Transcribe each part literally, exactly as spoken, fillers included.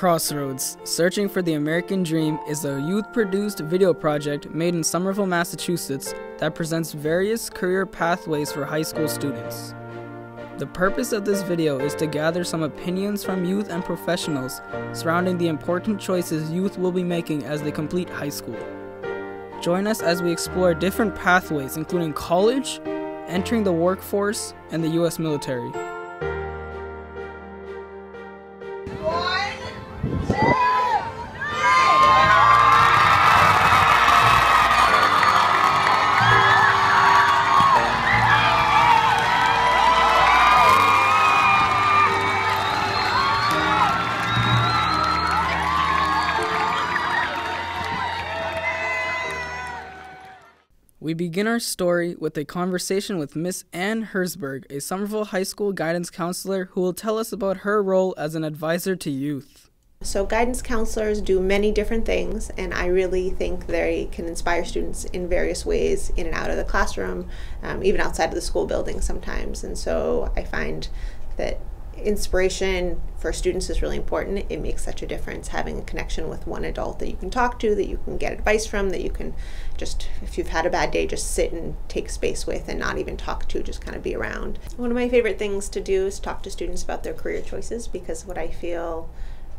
Crossroads, Searching for the American Dream is a youth-produced video project made in Somerville, Massachusetts that presents various career pathways for high school students. The purpose of this video is to gather some opinions from youth and professionals surrounding the important choices youth will be making as they complete high school. Join us as we explore different pathways including college, entering the workforce, and the U S military. We begin our story with a conversation with Miss Anne Herzberg, a Somerville High School guidance counselor who will tell us about her role as an advisor to youth. So guidance counselors do many different things, and I really think they can inspire students in various ways in and out of the classroom, um, even outside of the school building sometimes. And so I find that inspiration for students is really important. It makes such a difference having a connection with one adult that you can talk to, that you can get advice from, that you can just, if you've had a bad day, just sit and take space with and not even talk to, just kind of be around. One of my favorite things to do is talk to students about their career choices, because what I feel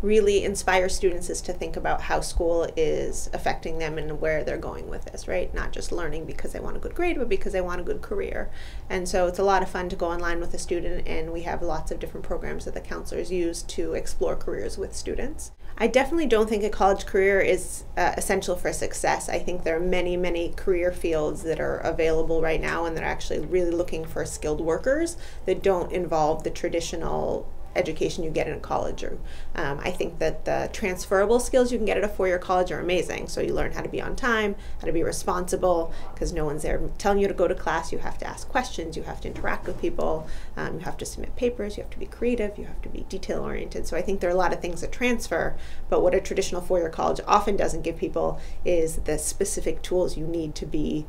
really inspires students is to think about how school is affecting them and where they're going with this, right? Not just learning because they want a good grade, but because they want a good career. And so it's a lot of fun to go online with a student, and we have lots of different programs that the counselors use to explore careers with students. I definitely don't think a college career is uh, essential for success. I think there are many, many career fields that are available right now and that are actually really looking for skilled workers that don't involve the traditional education you get in college. Or um, I think that the transferable skills you can get at a four-year college are amazing. So you learn how to be on time, how to be responsible, because no one's there telling you to go to class. You have to ask questions, you have to interact with people, um, you have to submit papers, you have to be creative, you have to be detail-oriented. So I think there are a lot of things that transfer, but what a traditional four-year college often doesn't give people is the specific tools you need to be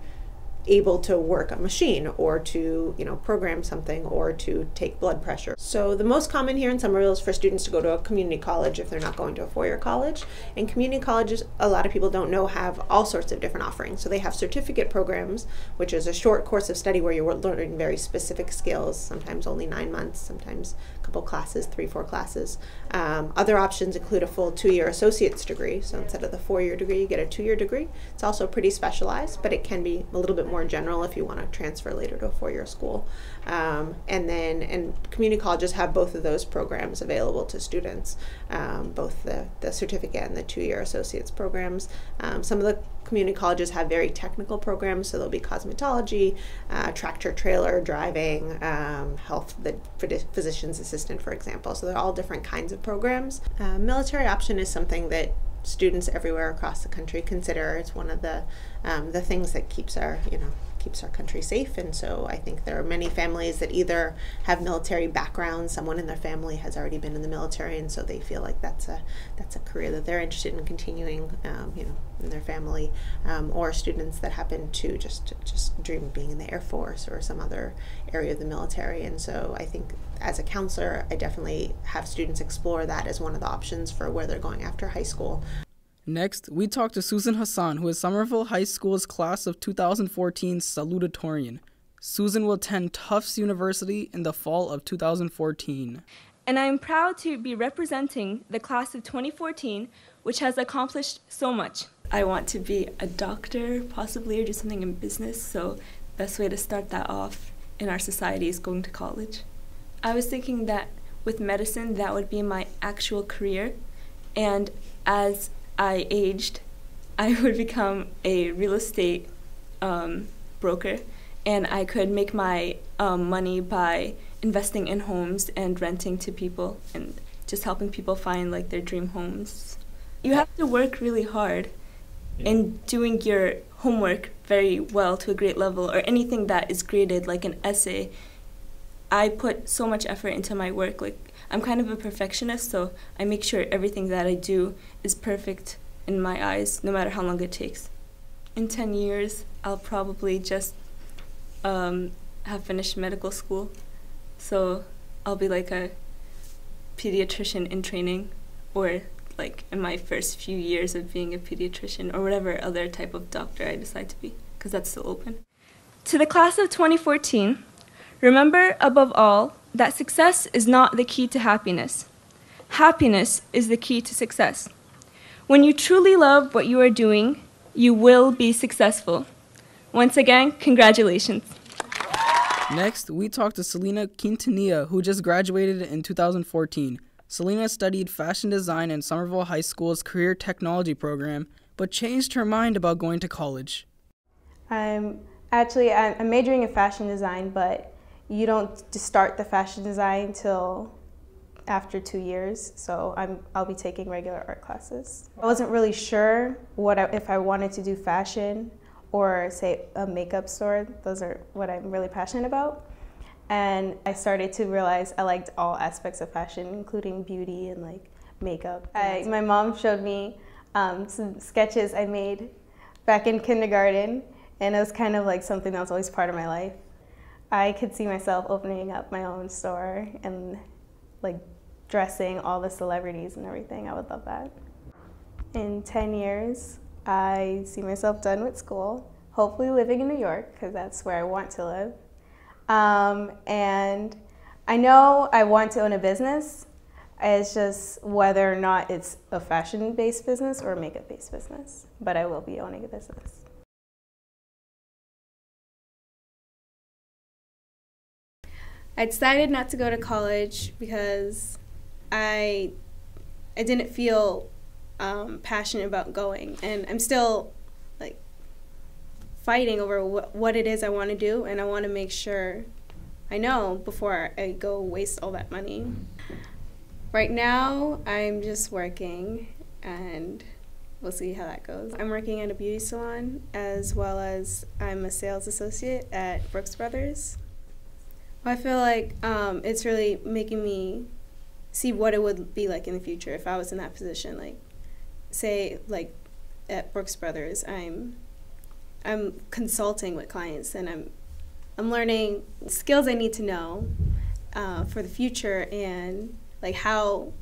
able to work a machine, or to, you know, program something, or to take blood pressure. So the most common here in Somerville is for students to go to a community college if they're not going to a four-year college. And community colleges, a lot of people don't know, have all sorts of different offerings. So they have certificate programs, which is a short course of study where you're learning very specific skills, sometimes only nine months, sometimes a couple classes, three, four classes. Um, other options include a full two-year associate's degree. So instead of the four-year degree, you get a two-year degree. It's also pretty specialized, but it can be a little bit more more general if you want to transfer later to a four-year school. Um, and then and community colleges have both of those programs available to students, um, both the, the certificate and the two-year associate's programs. Um, some of the community colleges have very technical programs, so there'll be cosmetology, uh, tractor trailer driving, um, health, the physician's assistant, for example. So they're all different kinds of programs. Uh, military option is something that students everywhere across the country consider. It's one of the um, the things that keeps our, you know, keeps our country safe. And so I think there are many families that either have military backgrounds, someone in their family has already been in the military, and so they feel like that's a that's a career that they're interested in continuing, um, you know, in their family, um, or students that happen to just just dream of being in the Air Force or some other area of the military. And so I think as a counselor, I definitely have students explore that as one of the options for where they're going after high school. Next, we talk to Susan Hassan, who is Somerville High School's class of two thousand fourteen salutatorian. Susan will attend Tufts University in the fall of two thousand fourteen. And I am proud to be representing the class of twenty fourteen, which has accomplished so much. I want to be a doctor, possibly, or do something in business, so the best way to start that off in our society is going to college. I was thinking that with medicine, that would be my actual career, and as I aged, I would become a real estate um, broker, and I could make my um, money by investing in homes and renting to people and just helping people find like their dream homes. You have to work really hard and doing your homework very well to a great level, or anything that is graded like an essay. I put so much effort into my work. Like, I'm kind of a perfectionist, so I make sure everything that I do is perfect in my eyes, no matter how long it takes. In ten years, I'll probably just um, have finished medical school, so I'll be like a pediatrician in training, or like in my first few years of being a pediatrician or whatever other type of doctor I decide to be, because that's still open. To the class of twenty fourteen, remember above all that success is not the key to happiness. Happiness is the key to success. When you truly love what you are doing, you will be successful. Once again, congratulations. Next, we talked to Selena Quintanilla, who just graduated in two thousand fourteen. Selena studied fashion design in Somerville High School's Career Technology program, but changed her mind about going to college. I'm actually I'm majoring in fashion design, but you don't start the fashion design till after two years. So I'm I'll be taking regular art classes. I wasn't really sure what I, if I wanted to do fashion or say a makeup store. Those are what I'm really passionate about. And I started to realize I liked all aspects of fashion, including beauty and like makeup. I, my mom showed me um, some sketches I made back in kindergarten, and it was kind of like something that was always part of my life. I could see myself opening up my own store and like dressing all the celebrities and everything. I would love that. In ten years, I see myself done with school, hopefully living in New York, because that's where I want to live. Um, and I know I want to own a business. It's just whether or not it's a fashion-based business or a makeup-based business, but I will be owning a business. I decided not to go to college because I, I didn't feel um, passionate about going, and I'm still like fighting over wh what it is I want to do, and I want to make sure I know before I go waste all that money. Right now, I'm just working, and we'll see how that goes. I'm working at a beauty salon, as well as I'm a sales associate at Brooks Brothers. I feel like um, it's really making me see what it would be like in the future if I was in that position. Like, say, like at Brooks Brothers, I'm I'm consulting with clients, and I'm I'm learning skills I need to know uh, for the future, and like how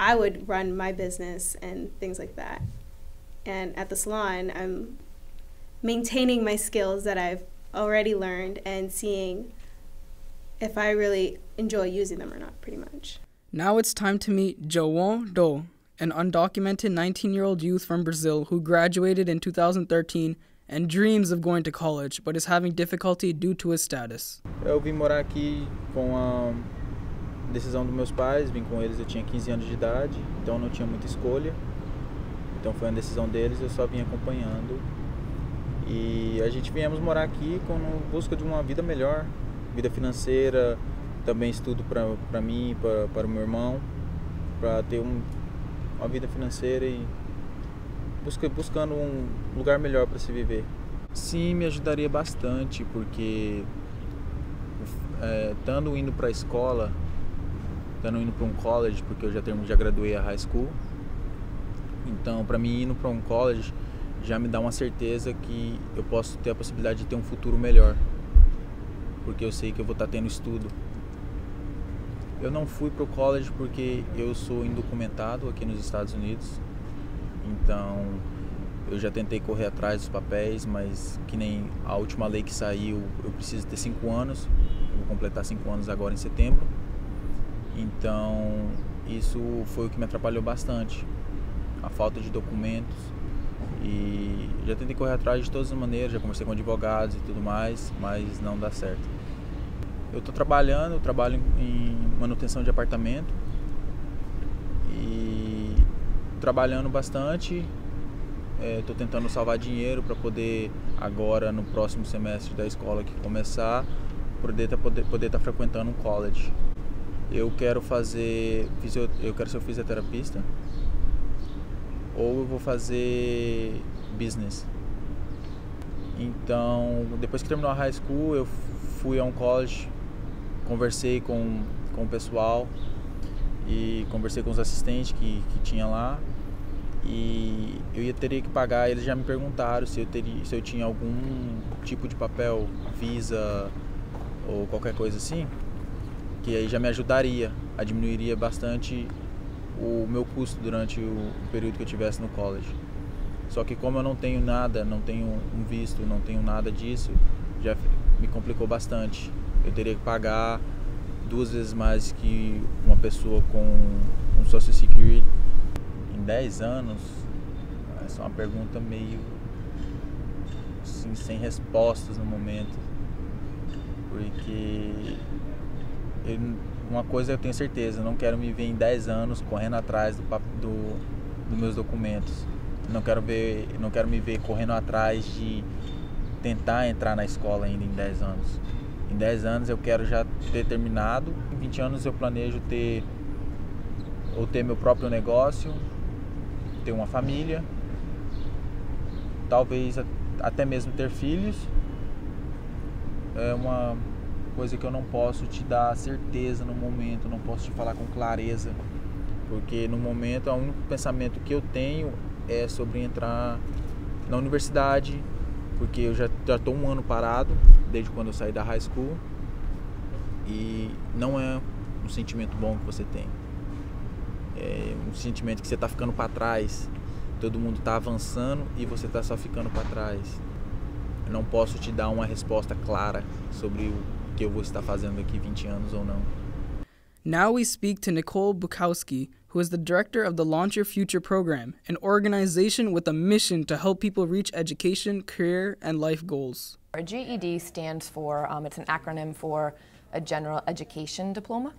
I would run my business and things like that. And at the salon, I'm maintaining my skills that I've already learned and seeing if I really enjoy using them or not, pretty much. Now it's time to meet João, an undocumented nineteen-year-old youth from Brazil who graduated in two thousand thirteen and dreams of going to college, but is having difficulty due to his status. Eu vim morar aqui com a decisão dos meus pais, vim com eles, eu tinha quinze anos de idade, então não tinha muita escolha. Então foi uma decisão deles, eu só vim acompanhando. E a gente viemos morar aqui com busca de uma vida melhor, vida financeira, também estudo para mim, para o meu irmão, para ter um, uma vida financeira e busca, buscando um lugar melhor para se viver. Sim, me ajudaria bastante, porque é, estando indo para a escola, estando indo para um college, porque eu já, termo, já graduei a high school, então para mim indo para um college já me dá uma certeza que eu posso ter a possibilidade de ter um futuro melhor, porque eu sei que eu vou estar tendo estudo. Eu não fui para o college porque eu sou indocumentado aqui nos Estados Unidos, então eu já tentei correr atrás dos papéis, mas que nem a última lei que saiu, eu preciso ter cinco anos, eu vou completar cinco anos agora em setembro, então isso foi o que me atrapalhou bastante, a falta de documentos, e já tentei correr atrás de todas as maneiras, já conversei com advogados e tudo mais, mas não dá certo. Eu estou trabalhando, eu trabalho em manutenção de apartamento e trabalhando bastante, estou é, tentando salvar dinheiro para poder agora no próximo semestre da escola que começar, poder tá, poder poder estar tá frequentando um college. Eu quero fazer, eu quero ser fisioterapeuta ou eu vou fazer business. Então, depois que terminou a high school, eu fui a um college, conversei com, com o pessoal e conversei com os assistentes que, que tinha lá, e eu ia, teria que pagar, eles já me perguntaram se eu, teria, se eu tinha algum tipo de papel, visa ou qualquer coisa assim, que aí já me ajudaria, diminuiria bastante o meu custo durante o período que eu tivesse no college. Só que como eu não tenho nada, não tenho um visto, não tenho nada disso, já me complicou bastante. Eu teria que pagar duas vezes mais que uma pessoa com um Social Security. Em dez anos, essa é uma pergunta meio assim, sem respostas no momento. Porque eu, uma coisa eu tenho certeza, eu não quero me ver em dez anos correndo atrás do, do, dos meus documentos. Não quero, ver, não quero me ver correndo atrás de tentar entrar na escola ainda em dez anos. Em dez anos eu quero já ter terminado. Em vinte anos eu planejo ter ou ter meu próprio negócio, ter uma família, talvez até mesmo ter filhos. É uma coisa que eu não posso te dar certeza no momento, não posso te falar com clareza, porque no momento o único pensamento que eu tenho é sobre entrar na universidade, porque eu já estou um ano parado desde quando eu saí da high school e não é um sentimento bom que você tem, é um sentimento que você está ficando para trás, todo mundo está avançando e você está só ficando para trás. Eu não posso te dar uma resposta clara sobre o que eu vou estar fazendo daqui vinte anos ou não. Now we speak to Nicole Bukowski, who is the director of the Launch Your Future program, an organization with a mission to help people reach education, career, and life goals. Our G E D stands for, um, it's an acronym for a general education diploma.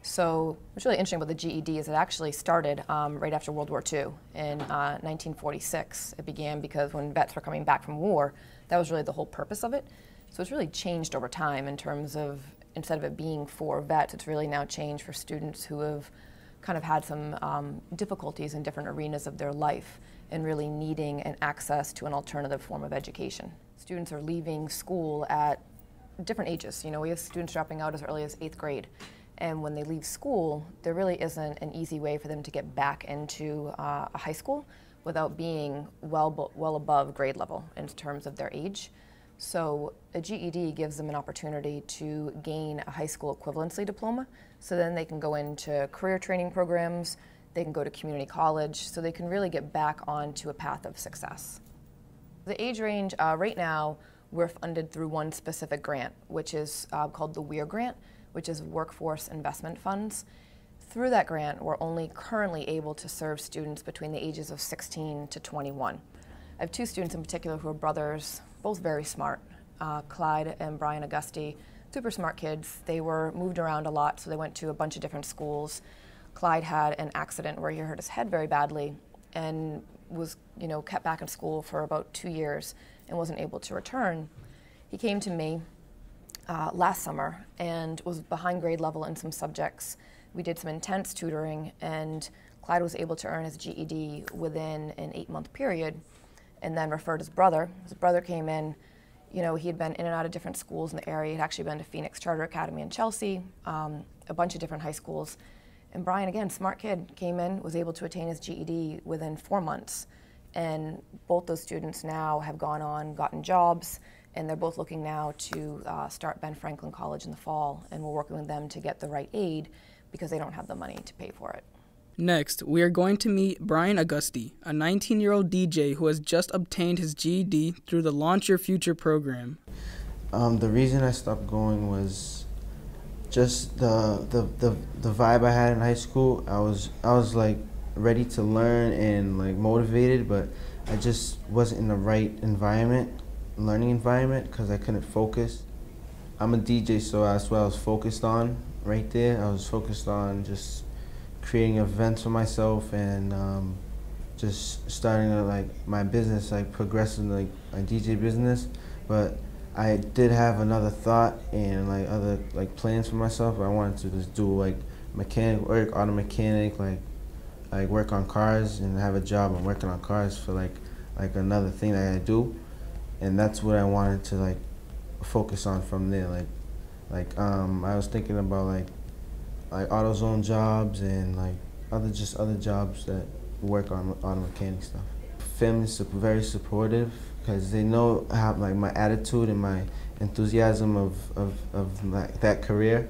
So what's really interesting about the G E D is it actually started um, right after World War Two in uh, nineteen forty-six. It began because when vets were coming back from war, that was really the whole purpose of it. So it's really changed over time in terms of, instead of it being for vets, it's really now changed for students who have kind of had some um, difficulties in different arenas of their life and really needing an access to an alternative form of education. Students are leaving school at different ages. You know, we have students dropping out as early as eighth grade. And when they leave school, there really isn't an easy way for them to get back into uh, a high school without being well, well above grade level in terms of their age. So a G E D gives them an opportunity to gain a high school equivalency diploma, so then they can go into career training programs, they can go to community college, so they can really get back onto a path of success. The age range, uh, right now, we're funded through one specific grant, which is uh, called the W I A grant, which is Workforce Investment Funds. Through that grant, we're only currently able to serve students between the ages of sixteen to twenty-one. I have two students in particular who are brothers, both very smart, uh, Clyde and Brian Augusti, super smart kids. They were moved around a lot, so they went to a bunch of different schools. Clyde had an accident where he hurt his head very badly and was, you know, kept back in school for about two years and wasn't able to return. He came to me uh, last summer and was behind grade level in some subjects. We did some intense tutoring, and Clyde was able to earn his G E D within an eight-month period, and then referred his brother. His brother came in, you know, he had been in and out of different schools in the area. He'd actually been to Phoenix Charter Academy in Chelsea, um, a bunch of different high schools. And Brian, again, smart kid, came in, was able to attain his G E D within four months. And both those students now have gone on, gotten jobs, and they're both looking now to uh, start Ben Franklin College in the fall, and we're working with them to get the right aid because they don't have the money to pay for it. Next, we are going to meet Brian Augusti, a nineteen-year-old D J who has just obtained his G E D through the Launch Your Future program. Um, the reason I stopped going was just the, the the the vibe I had in high school. I was I was like ready to learn and like motivated, but I just wasn't in the right environment, learning environment, because I couldn't focus. I'm a D J, so that's what I was focused on right there. I was focused on just creating events for myself and um, just starting to, like my business, like progressing like my D J business. But I did have another thought and like other like plans for myself. I wanted to just do like mechanic work, auto mechanic, like like work on cars and have a job. I'm working on cars for like like another thing that I do, and that's what I wanted to like focus on from there. Like like um, I was thinking about like. like AutoZone jobs and like other just other jobs that work on auto mechanic stuff. Families are very supportive because they know how like my attitude and my enthusiasm of of, of like that career.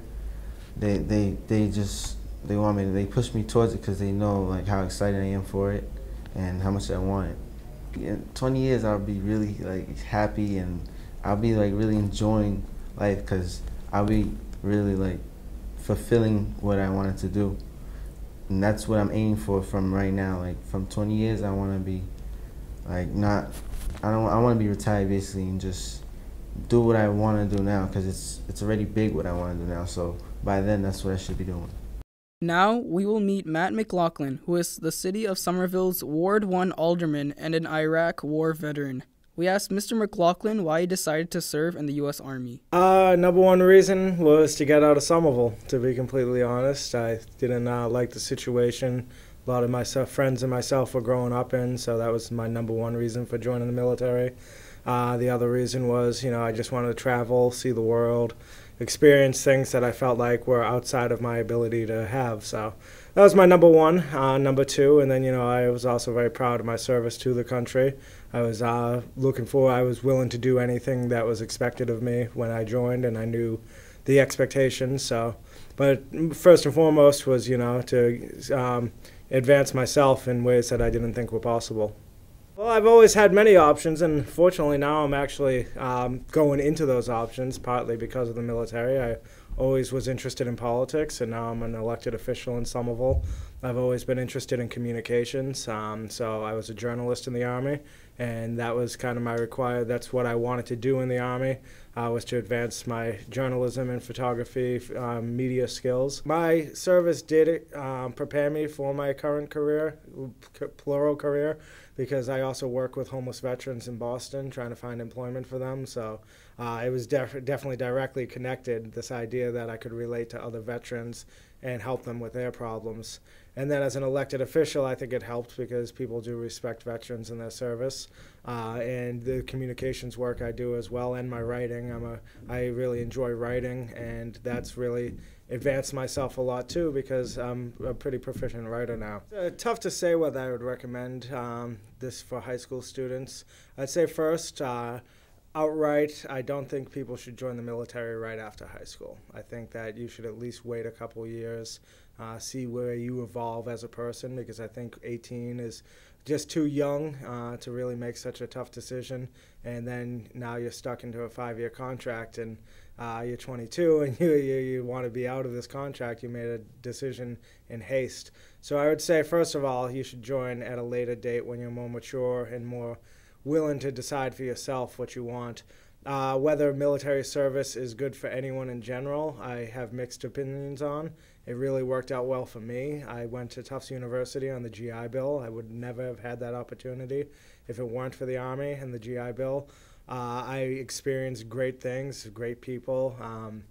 They they they just they want me to, they push me towards it because they know like how excited I am for it and how much I want it. In twenty years, I'll be really like happy and I'll be like really enjoying life because I'll be really like fulfilling what I wanted to do. And that's what I'm aiming for from right now. Like from twenty years, I want to be like not, I don't, I want to be retired basically and just do what I want to do now because it's, it's already big what I want to do now. So by then, that's what I should be doing. Now, we will meet Matt McLaughlin, who is the city of Somerville's Ward one alderman and an Iraq war veteran. We asked Mister McLaughlin why he decided to serve in the U S Army. Uh, number one reason was to get out of Somerville, to be completely honest. I didn't uh, like the situation a lot of my friends and myself were growing up in, so that was my number one reason for joining the military. Uh, the other reason was, you know, I just wanted to travel, see the world, experience things that I felt like were outside of my ability to have. So that was my number one. Uh, number two, and then, you know, I was also very proud of my service to the country. I was uh, looking for, I was willing to do anything that was expected of me when I joined, and I knew the expectations. So, but first and foremost was, you know, to um, advance myself in ways that I didn't think were possible. Well, I've always had many options, and fortunately now I'm actually um, going into those options, partly because of the military. I always was interested in politics, and now I'm an elected official in Somerville. I've always been interested in communications, um, so I was a journalist in the Army, and that was kind of my required, that's what I wanted to do in the Army, uh, was to advance my journalism and photography, um, media skills. My service did um, prepare me for my current career, plural career, because I also work with homeless veterans in Boston, trying to find employment for them. So uh, it was def definitely directly connected, this idea that I could relate to other veterans and help them with their problems. And then as an elected official, I think it helped because people do respect veterans in their service. Uh, and the communications work I do as well, and my writing. I'm a, I really enjoy writing, and that's really advanced myself a lot too because I'm a pretty proficient writer now. Uh, tough to say whether I would recommend um, this for high school students. I'd say first, uh, outright, I don't think people should join the military right after high school. I think that you should at least wait a couple years, uh, see where you evolve as a person, because I think eighteen is just too young uh, to really make such a tough decision. And then now you're stuck into a five-year contract, and uh, you're twenty-two, and you, you, you want to be out of this contract. You made a decision in haste. So I would say, first of all, you should join at a later date when you're more mature and more willing to decide for yourself what you want. Uh, whether military service is good for anyone in general, I have mixed opinions on. It really worked out well for me. I went to Tufts University on the G I Bill. I would never have had that opportunity if it weren't for the Army and the G I Bill. Uh, I experienced great things, great people. Um,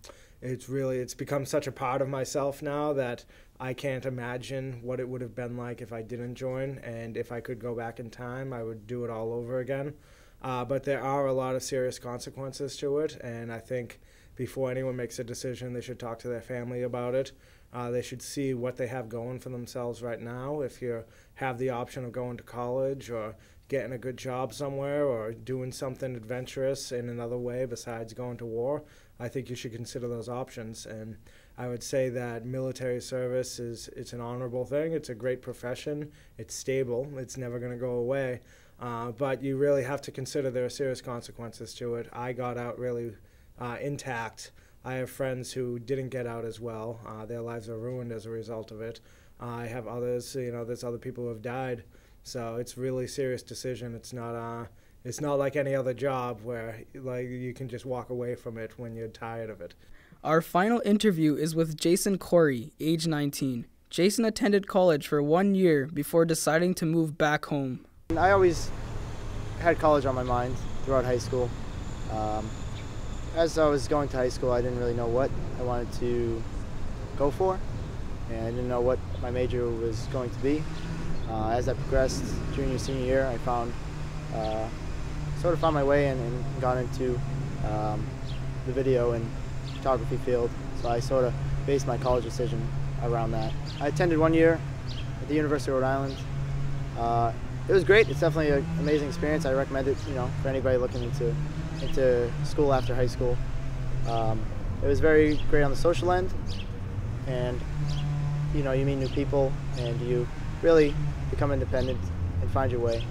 it's really, it's become such a part of myself now that I can't imagine what it would have been like if I didn't join, and if I could go back in time, I would do it all over again. Uh, but there are a lot of serious consequences to it, and I think before anyone makes a decision, they should talk to their family about it. Uh, they should see what they have going for themselves right now. If you have the option of going to college or getting a good job somewhere or doing something adventurous in another way besides going to war, I think you should consider those options. And I would say that military service is, it's an honorable thing, it's a great profession, it's stable, it's never going to go away, uh, but you really have to consider there are serious consequences to it. I got out really uh, intact. I have friends who didn't get out as well, uh, their lives are ruined as a result of it. Uh, I have others, you know, there's other people who have died, so it's really serious decision. It's not uh, It's not like any other job where like you can just walk away from it when you're tired of it. Our final interview is with Jason Corey, age nineteen. Jason attended college for one year before deciding to move back home. I always had college on my mind throughout high school. Um, as I was going to high school, I didn't really know what I wanted to go for, and I didn't know what my major was going to be. Uh, as I progressed junior, senior year, I found uh, sort of found my way and, and got into um, the video and photography field, so I sort of based my college decision around that. I attended one year at the University of Rhode Island. Uh, it was great. It's definitely an amazing experience. I recommend it, you know, for anybody looking into into school after high school. Um, it was very great on the social end, and you know, you meet new people and you really become independent and find your way.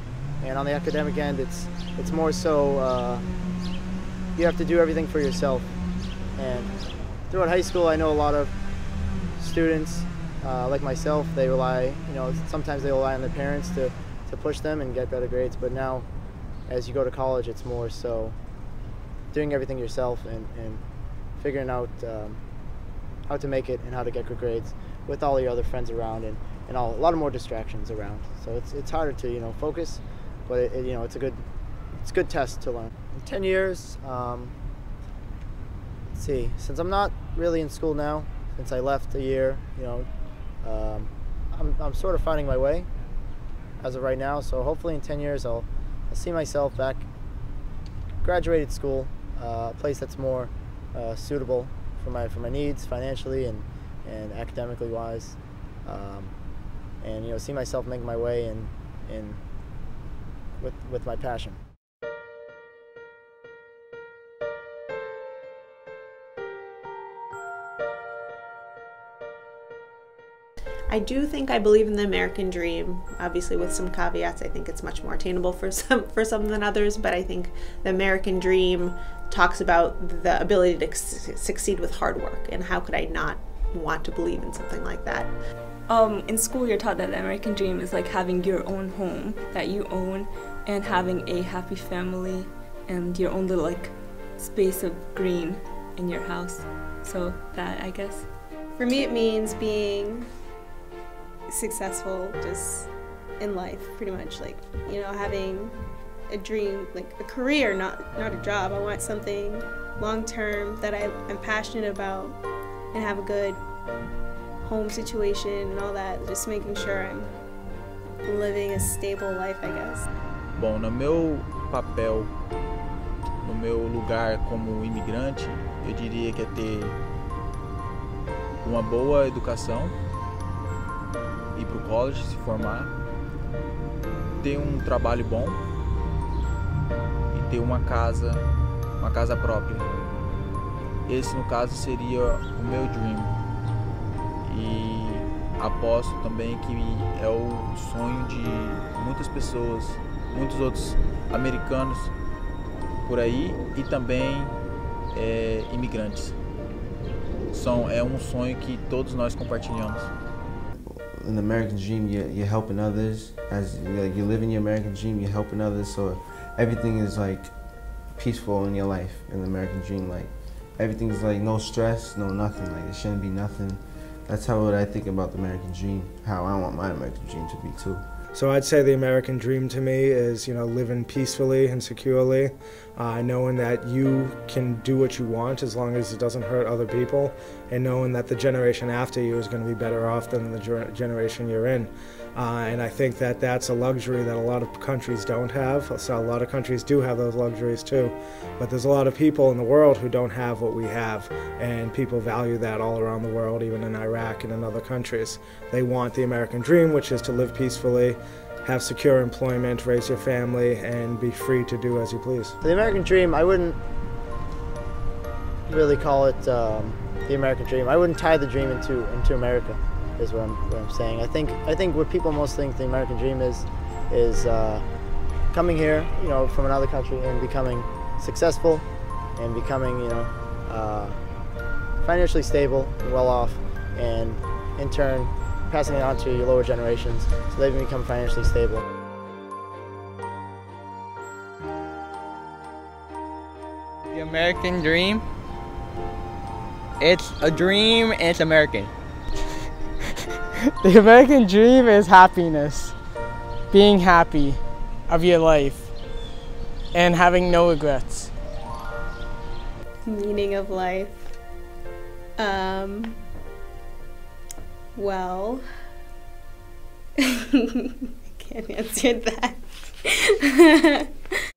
And on the academic end, it's it's more so uh, you have to do everything for yourself. And throughout high school, I know a lot of students uh, like myself. They rely, you know, sometimes they rely on their parents to to push them and get better grades. But now, as you go to college, it's more so doing everything yourself and, and figuring out um, how to make it and how to get good grades with all your other friends around and, and all, a lot of more distractions around. So it's, it's harder to, you know, focus, but it, it, you know, it's a good it's a good test to learn. In ten years, um, let's see, since I'm not really in school now, since I left a year, you know, um, I'm, I'm sort of finding my way as of right now. So hopefully in ten years, I'll, I'll see myself back, graduated school, uh, a place that's more uh, suitable for my for my needs financially and and academically wise, um, and you know, see myself making my way in in with with my passion. I do think I believe in the American dream, obviously with some caveats. I think it's much more attainable for some for some than others, but I think the American dream talks about the ability to succeed with hard work, and how could I not want to believe in something like that? Um, in school you're taught that the American dream is like having your own home that you own and having a happy family and your own little like space of green in your house. So that, I guess. For me it means being successful just in life, pretty much, like, you know, having a dream, like a career, not not a job. I want something long term that I, I'm passionate about, and have a good home situation and all that, just making sure I'm living a stable life, I guess. Bom, no meu papel, no meu lugar como imigrante, eu diria que é ter uma boa educação, ir para o college, se formar, ter um trabalho bom e ter uma casa, uma casa própria. Esse, no caso, seria o meu dream. E aposto também que é o sonho de muitas pessoas, muitos outros americanos por aí e também é, imigrantes. São, é um sonho que todos nós compartilhamos. In the American dream, you're, you're helping others. As you're, you're living your American dream, you're helping others. So everything is like peaceful in your life, in the American dream. Like everything's like no stress, no nothing. Like it shouldn't be nothing. That's how I think about the American dream. How I want my American dream to be too. So I'd say the American dream to me is, you know, living peacefully and securely, uh, knowing that you can do what you want as long as it doesn't hurt other people, and knowing that the generation after you is going to be better off than the generation you're in. Uh, and I think that that's a luxury that a lot of countries don't have. So a lot of countries do have those luxuries too, but there's a lot of people in the world who don't have what we have, and people value that all around the world, even in Iraq and in other countries. They want the American dream, which is to live peacefully, have secure employment, raise your family, and be free to do as you please. The American dream, I wouldn't really call it um, the American dream. I wouldn't tie the dream into into America, is what I'm, what I'm saying. I think I think what people most think the American dream is is uh, coming here, you know, from another country and becoming successful and becoming, you know, uh, financially stable and well off, and in turn passing it on to your lower generations so they can become financially stable. The American dream, it's a dream and it's American. The American dream is happiness, being happy of your life, and having no regrets. Meaning of life. Um, well, I can't answer that.